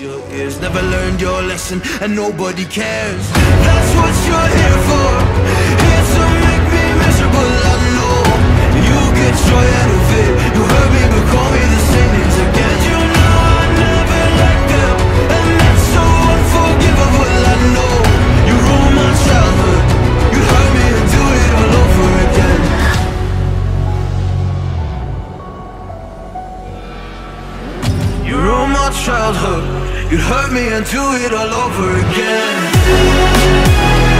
your ears, never learned your lesson, and nobody cares. That's what you're here for. Here to make me miserable, I know. You get joy out of it. You heard me, but call me the same names again. You know I never liked them, and that's so unforgivable, I know. You ruined my childhood. You'd hurt me and do it all over again. You ruined my childhood. You'd hurt me and do it all over again.